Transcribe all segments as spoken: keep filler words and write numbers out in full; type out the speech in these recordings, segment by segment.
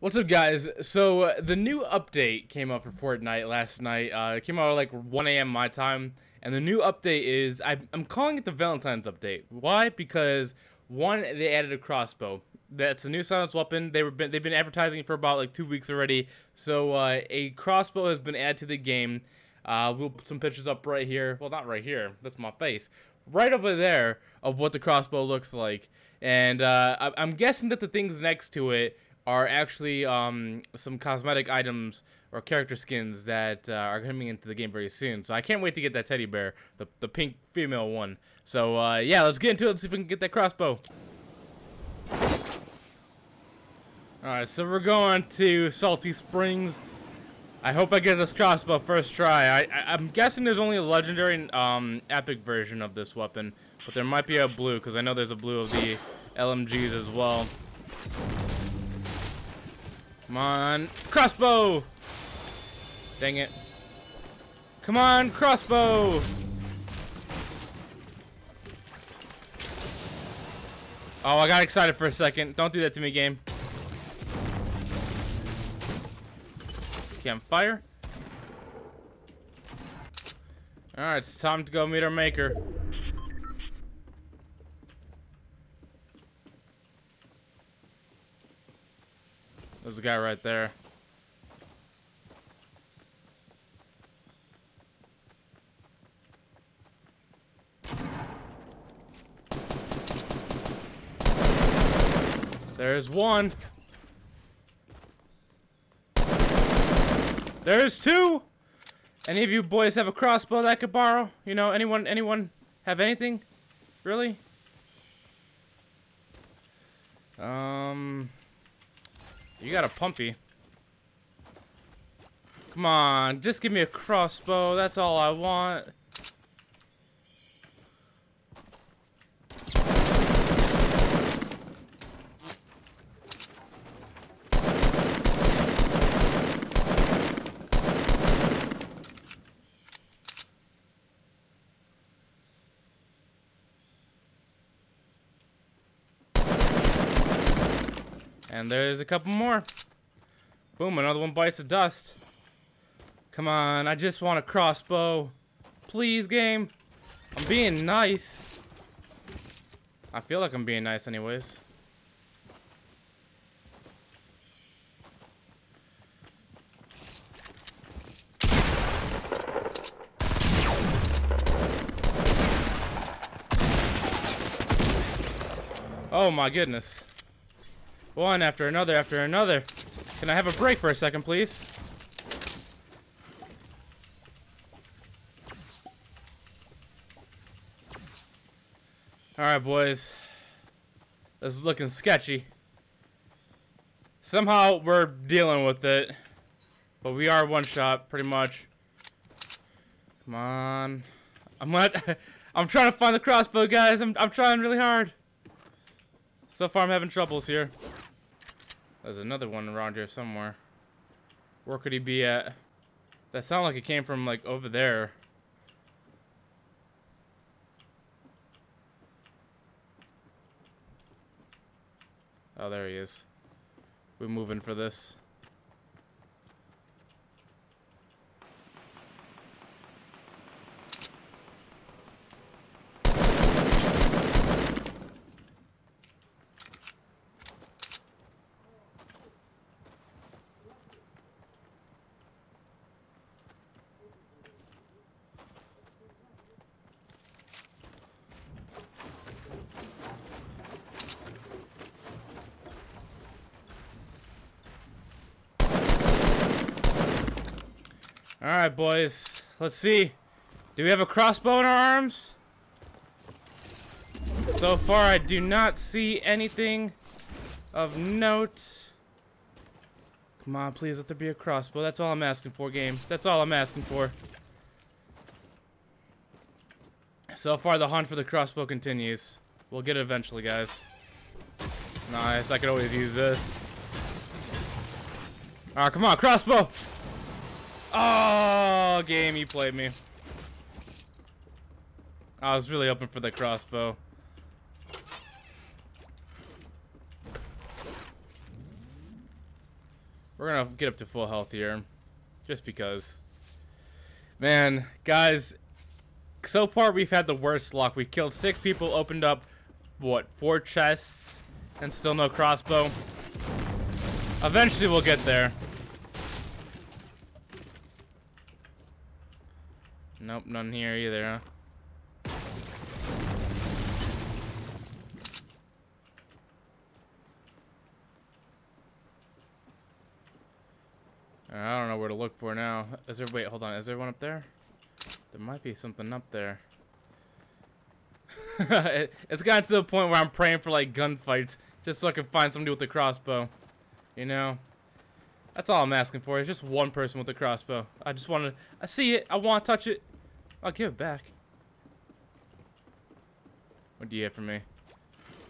What's up, guys? So uh, the new update came out for Fortnite last night. Uh, it came out at like one A M my time, and the new update is I, I'm calling it the Valentine's update. Why? Because one, they added a crossbow. That's a new silenced weapon. They were been, they've been advertising it for about like two weeks already. So uh, a crossbow has been added to the game. Uh, we'll put some pictures up right here. Well, not right here. That's my face. Right over there of what the crossbow looks like. And uh, I, I'm guessing that the things next to it are actually um, some cosmetic items or character skins that uh, are coming into the game very soon. So I can't wait to get that teddy bear, the, the pink female one. So uh, yeah, let's get into it. Let's see if we can get that crossbow. Alright, so we're going to Salty Springs. I hope I get this crossbow first try. I, I, I'm guessing there's only a legendary um, epic version of this weapon, but there might be a blue, because I know there's a blue of the L M Gs as well. Come on, crossbow! Dang it. Come on, crossbow! Oh, I got excited for a second. Don't do that to me, game. Okay, I'm fire. Alright, it's time to go meet our maker. There's a guy right there. There's one. There's two. Any of you boys have a crossbow that I could borrow? You know, anyone, anyone have anything? Really? Um... You got a pumpy. Come on, just give me a crossbow. That's all I want. And there's a couple more. Boom, another one bites the dust. Come on, I just want a crossbow. Please, game. I'm being nice. I feel like I'm being nice anyways. Oh my goodness. One after another after another. Can I have a break for a second, please? Alright, boys. This is looking sketchy. Somehow we're dealing with it. But we are one shot, pretty much. Come on. I'm not I'm trying to find the crossbow, guys. I'm I'm trying really hard. So far I'm having troubles here. There's another one around here somewhere. Where could he be at? That sounded like it came from, like, over there. Oh, there he is. We're moving for this. Alright, boys. Let's see. Do we have a crossbow in our arms? So far, I do not see anything of note. Come on, please let there be a crossbow. That's all I'm asking for, game. That's all I'm asking for. So far, the hunt for the crossbow continues. We'll get it eventually, guys. Nice. I could always use this. Alright, come on, crossbow! Oh, game, you played me. I was really hoping for the crossbow. We're gonna get up to full health here, just because. Man, guys, so far we've had the worst luck. We killed six people, opened up what, four chests, and still no crossbow. Eventually we'll get there. Nope, none here either, huh? I don't know where to look for now. Is there, wait, hold on, is there one up there? There might be something up there. it, it's gotten to the point where I'm praying for like gunfights just so I can find somebody with a crossbow. You know? That's all I'm asking for, is just one person with a crossbow. I just wanna, I see it, I wanna touch it. I'll give it back. What do you have for me?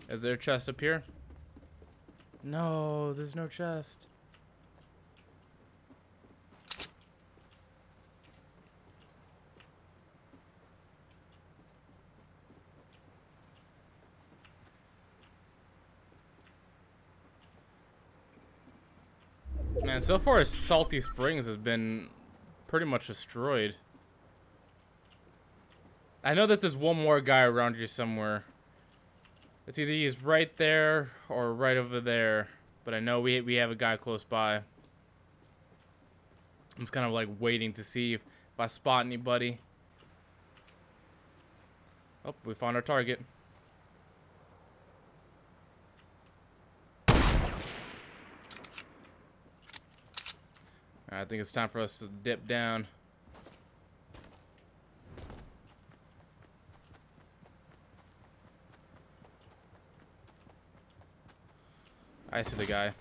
Is there a chest up here? No, there's no chest. Man, so far Salty Springs has been pretty much destroyed. I know that there's one more guy around here somewhere. It's either he's right there or right over there. But I know we, we have a guy close by. I'm just kind of like waiting to see if, if I spot anybody. Oh, we found our target. I think it's time for us to dip down. I see the guy.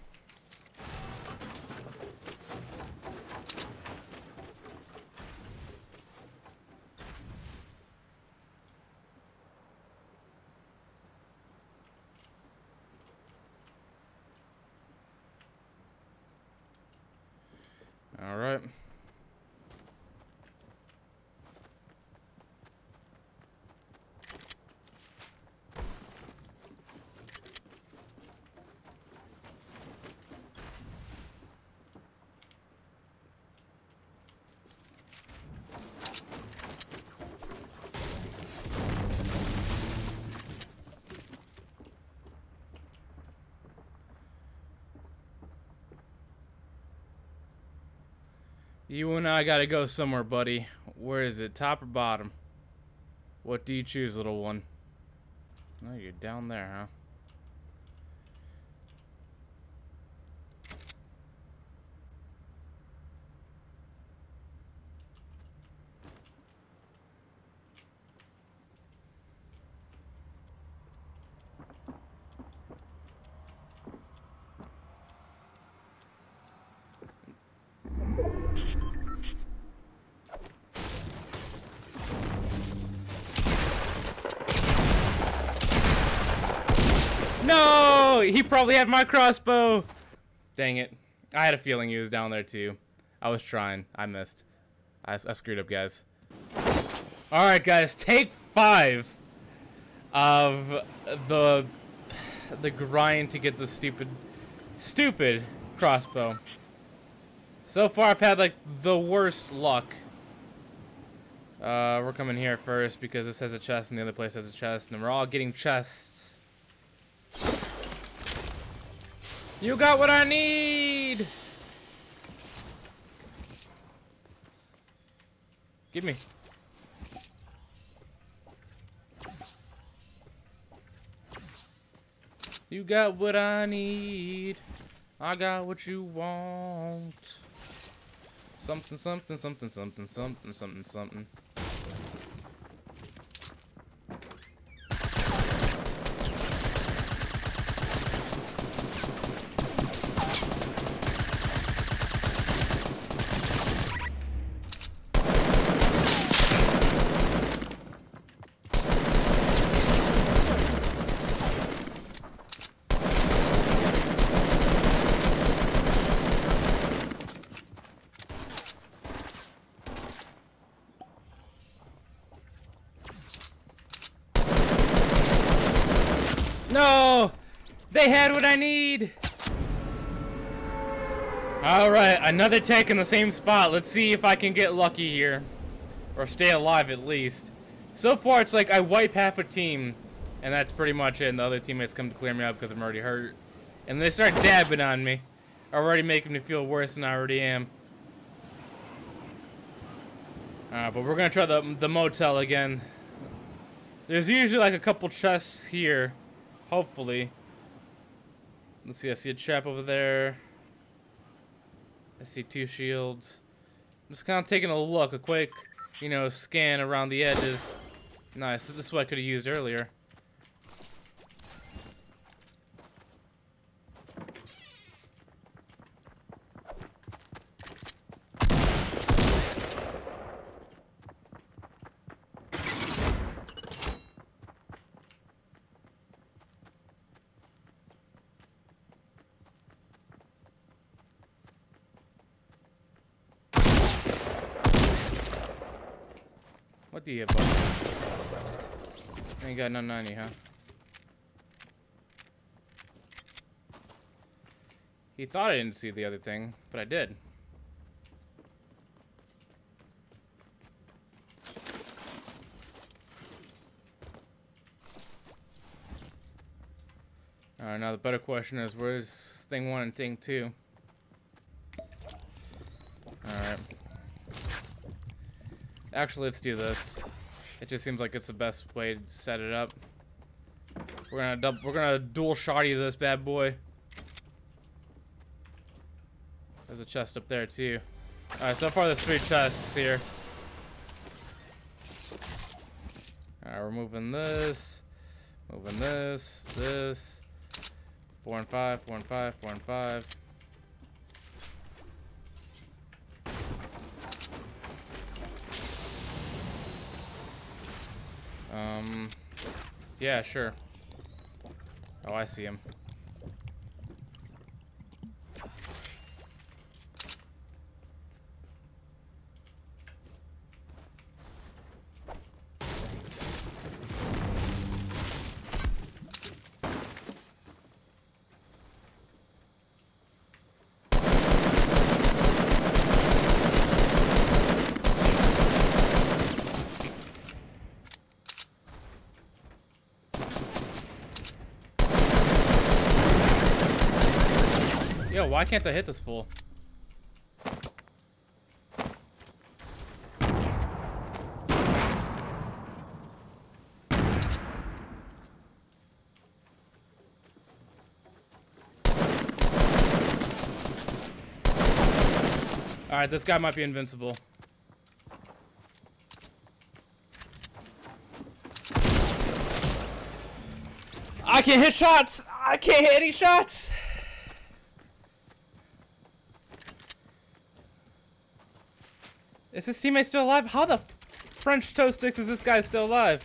You and I gotta go somewhere, buddy. Where is it? Top or bottom? What do you choose, little one? Oh, you're down there, huh? He probably had my crossbow. Dang it. I had a feeling he was down there too. I was trying. I missed. I, I screwed up, guys. Alright, guys. Take five of the the grind to get the stupid, stupid crossbow. So far, I've had like the worst luck. Uh, we're coming here first because this has a chest and the other place has a chest. And we're all getting chests. You got what I need! Give me. You got what I need. I got what you want. Something, something, something, something, something, something, something. They had what I need. All All right, another tech in the same spot. Let's see if I can get lucky here, or stay alive at least. So far, it's like I wipe half a team, and that's pretty much it. And the other teammates come to clear me up because I'm already hurt, and they start dabbing on me, already making me feel worse than I already am. Uh, but we're gonna try the the motel again. There's usually like a couple chests here, hopefully. Let's see. I see a trap over there. I see two shields. I'm just kind of taking a look, a quick, you know, scan around the edges. Nice. This is what I could have used earlier. What do you have, buddy? Ain't got nothing on you, huh? He thought I didn't see the other thing, but I did. Alright, now the better question is, where's thing one and thing two? Alright. Actually, let's do this. It just seems like it's the best way to set it up. We're gonna double, we're gonna dual shotty this bad boy. There's a chest up there too. All right, so far there's three chests here. All right, we're moving this, moving this, this. Four and five, four and five, four and five. Um, yeah, sure. Oh, I see him. Yo, why can't I hit this fool? Alright, this guy might be invincible. I can't hit shots! I can't hit any shots! Is this teammate still alive? How the French toast sticks is this guy still alive?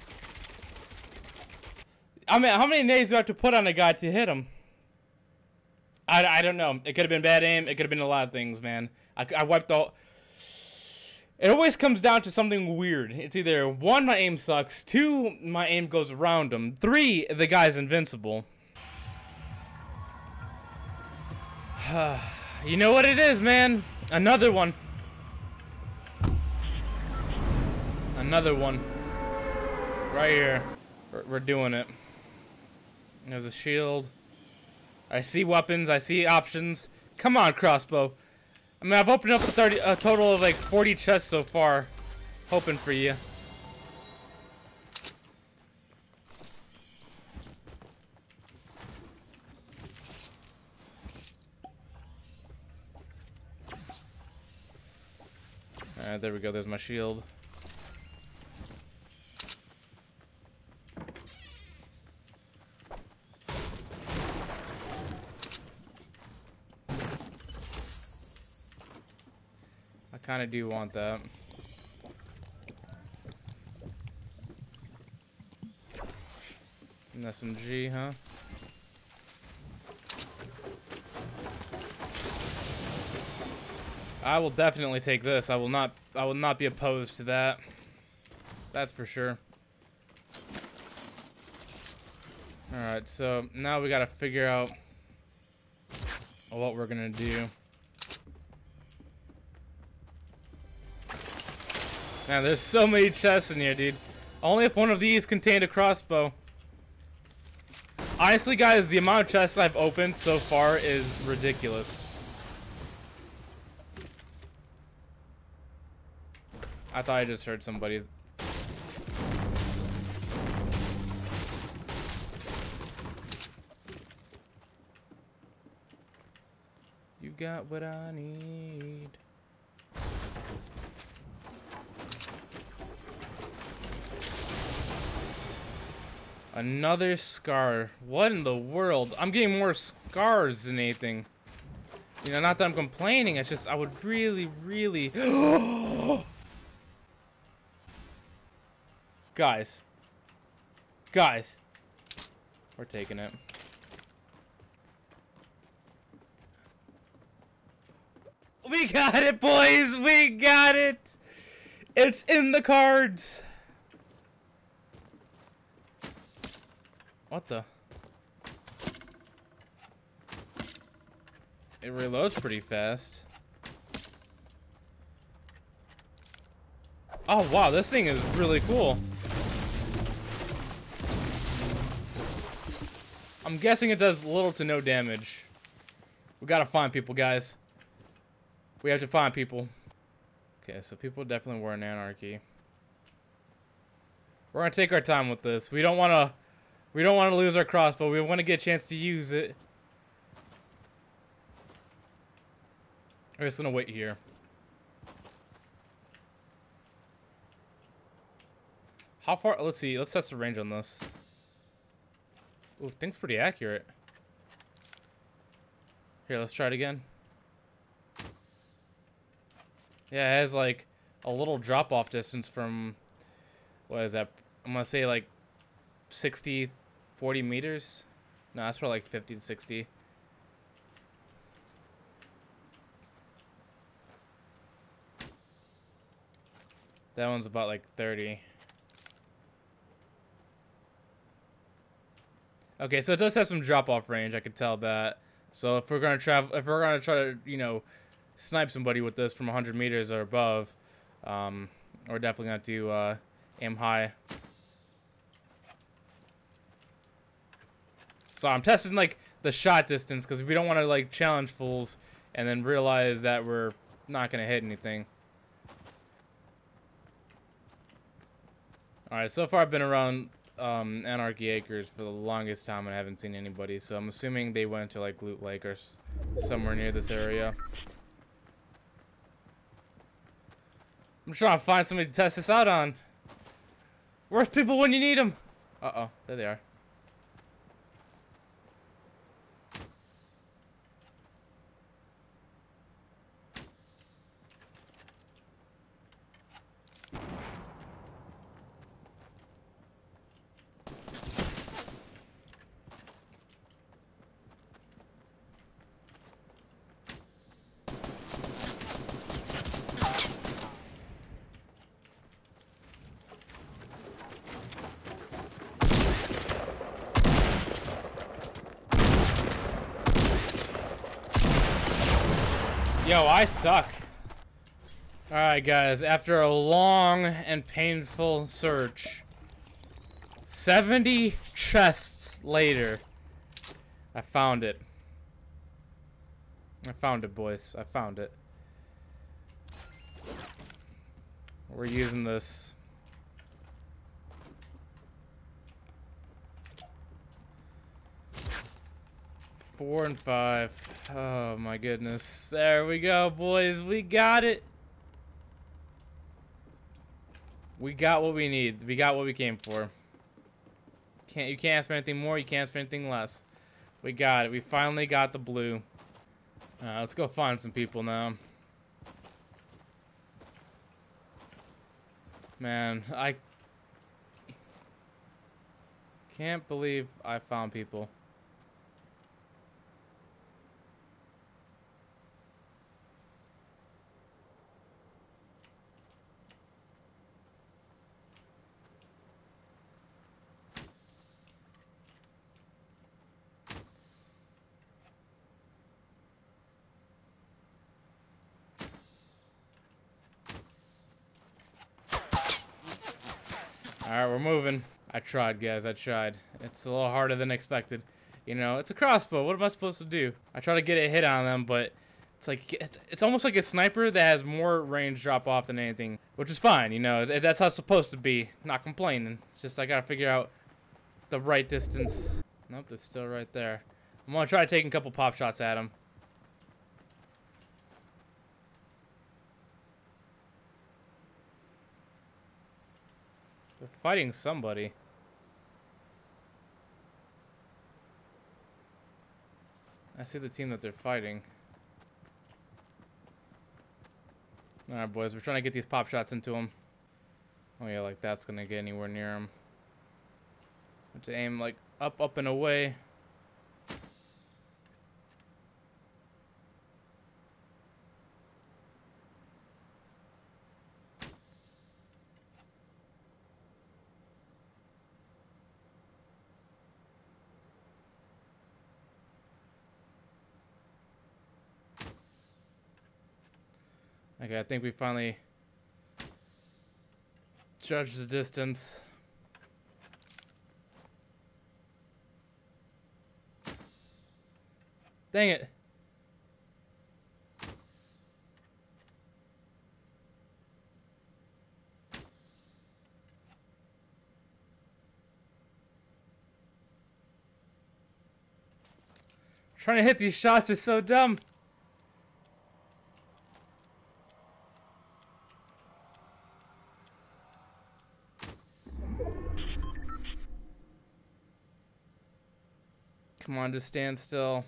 I mean, how many nades do I have to put on a guy to hit him? I, I don't know. It could have been bad aim. It could have been a lot of things, man. I, I wiped all... It always comes down to something weird. It's either one, my aim sucks. Two, my aim goes around him. Three, the guy's invincible. You know what it is, man. Another one. Another one. Right here. We're, we're doing it. There's a shield. I see weapons. I see options. Come on, crossbow. I mean, I've opened up a, thirty, a total of like forty chests so far. Hoping for you. Alright, there we go. There's my shield. Kind of do want that. An S M G, huh? I will definitely take this. I will not. I will not be opposed to that. That's for sure. All right. So now we got to figure out what we're gonna do. Man, there's so many chests in here, dude. Only if one of these contained a crossbow. Honestly, guys, the amount of chests I've opened so far is ridiculous. I thought I just heard somebody. You got what I need. Another scar. What in the world? I'm getting more scars than anything. You know, not that I'm complaining. It's just I would really, really... Guys. Guys. We're taking it. We got it, boys. We got it. It's in the cards. What the? It reloads pretty fast. Oh, wow. This thing is really cool. I'm guessing it does little to no damage. We gotta find people, guys. We have to find people. Okay, so people definitely were in Anarchy. We're gonna take our time with this. We don't want to... We don't want to lose our crossbow. We want to get a chance to use it. I'm just going to wait here. How far? Let's see. Let's test the range on this. Ooh, thing's pretty accurate. Here, let's try it again. Yeah, it has like a little drop-off distance from... What is that? I'm going to say like sixty, forty meters. No, that's probably like fifty to sixty. That one's about like thirty. Okay, so it does have some drop-off range. I could tell that. So if we're gonna travel, if we're gonna try to, you know, snipe somebody with this from one hundred meters or above, um, we're definitely gonna have to uh, aim high. So I'm testing like the shot distance because we don't want to like challenge fools and then realize that we're not gonna hit anything. All right, so far I've been around um, Anarchy Acres for the longest time and I haven't seen anybody. So I'm assuming they went to like Loot Lake or somewhere near this area. I'm trying to find somebody to test this out on. Where's people when you need them? Uh oh, there they are. Yo, I suck. Alright, guys. After a long and painful search, seventy chests later, I found it. I found it, boys. I found it. We're using this. Four and five. Oh my goodness. There we go, boys. We got it. We got what we need. We got what we came for. Can't you can't ask for anything more, you can't ask for anything less. We got it. We finally got the blue. Uh, let's go find some people now. Man, I can't believe I found people. Alright, we're moving. I tried, guys. I tried. It's a little harder than expected. You know, it's a crossbow. What am I supposed to do? I try to get a hit on them, but it's like it's, it's almost like a sniper that has more range drop off than anything, which is fine. You know, that's how it's supposed to be. Not complaining. It's just I gotta figure out the right distance. Nope, it's still right there. I'm gonna try taking a couple pop shots at him. They're fighting somebody. I see the team that they're fighting. Alright, boys, we're trying to get these pop shots into them. Oh, yeah, like that's gonna get anywhere near him. Have to aim like up, up, and away. Okay, I think we finally judged the distance. Dang it. Trying to hit these shots is so dumb. Come on, just stand still.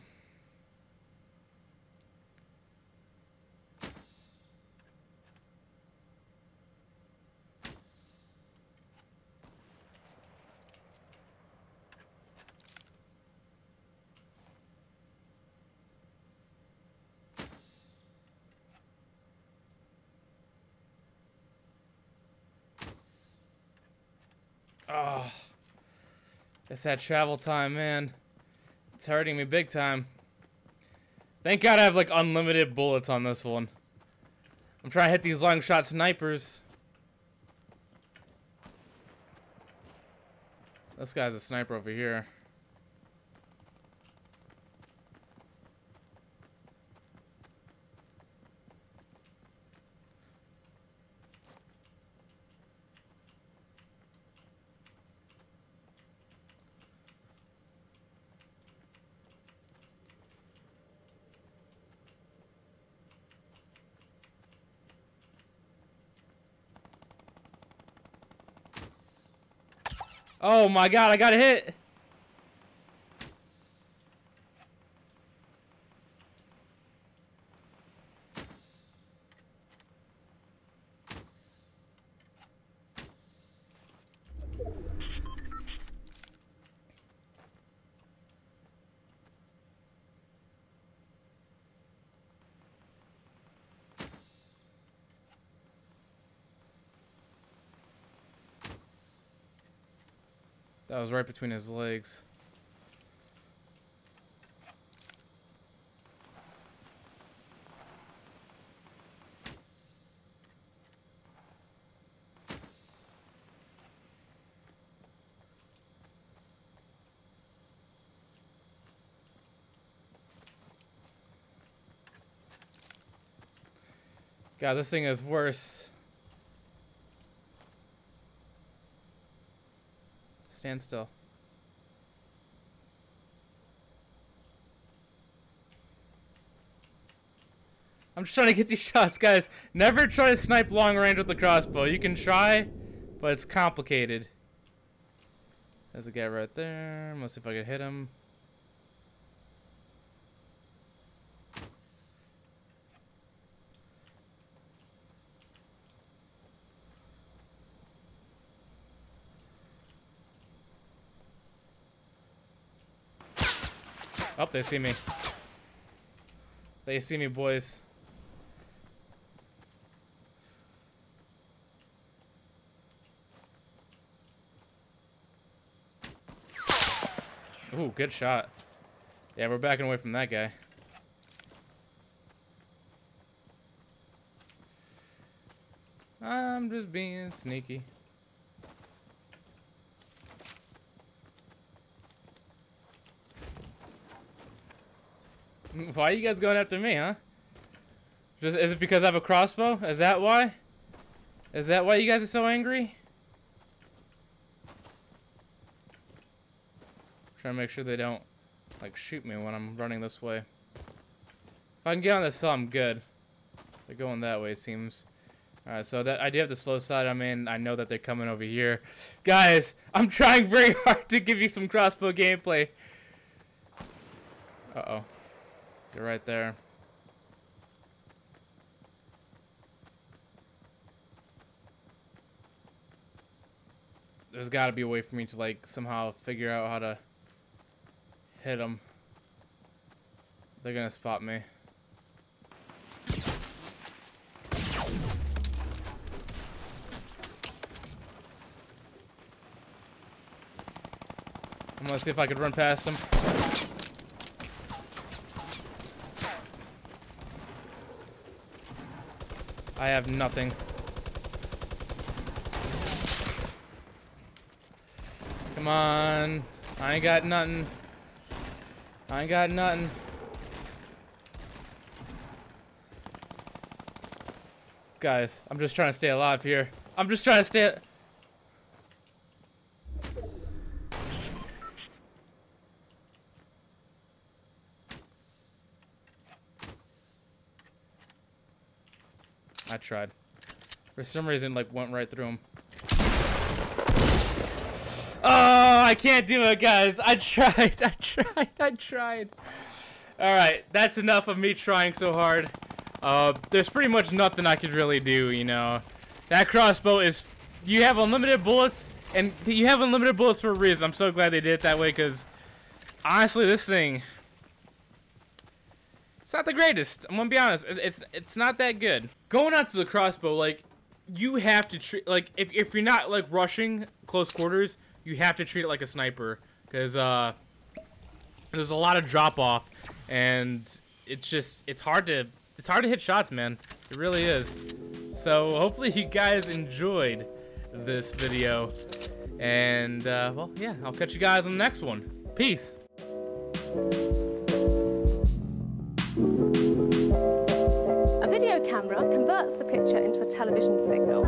Oh, it's that travel time, man. It's hurting me big time. Thank God I have like unlimited bullets on this one. I'm trying to hit these long shot snipers. This guy's a sniper over here. Oh my God, I got hit. That was right between his legs. God, this thing is worse. Stand still. I'm just trying to get these shots, guys. Never try to snipe long range with the crossbow. You can try, but it's complicated. There's a guy right there. Let's see if I can hit him. Oh, they see me. They see me, boys. Ooh, good shot. Yeah, we're backing away from that guy. I'm just being sneaky. Why are you guys going after me, huh? Just, is it because I have a crossbow? Is that why? Is that why you guys are so angry? Trying to make sure they don't, like, shoot me when I'm running this way. If I can get on this hill, I'm good. They're going that way, it seems. Alright, so that I do have the slow side. I mean, I know that they're coming over here. Guys, I'm trying very hard to give you some crossbow gameplay. Uh-oh. You're right there. There's got to be a way for me to, like, somehow figure out how to hit them. They're going to spot me. I'm going to see if I could run past them. I have nothing. Come on. I ain't got nothing. I ain't got nothing. Guys, I'm just trying to stay alive here. I'm just trying to stay... I tried. For some reason, like, went right through him. Oh, I can't do it, guys. I tried. I tried. I tried. All right. That's enough of me trying so hard. Uh, there's pretty much nothing I could really do, you know. That crossbow is... You have unlimited bullets, and you have unlimited bullets for a reason. I'm so glad they did it that way, because honestly, this thing... It's not the greatest. I'm going to be honest. It's, it's, it's not that good. Going out to the crossbow, like, you have to treat... Like, if, if you're not, like, rushing close quarters... You have to treat it like a sniper, because uh, there's a lot of drop off, and it's just it's hard to it's hard to hit shots, man. It really is. So hopefully you guys enjoyed this video, and uh, well, yeah, I'll catch you guys on the next one. Peace. A video camera converts the picture into a television signal.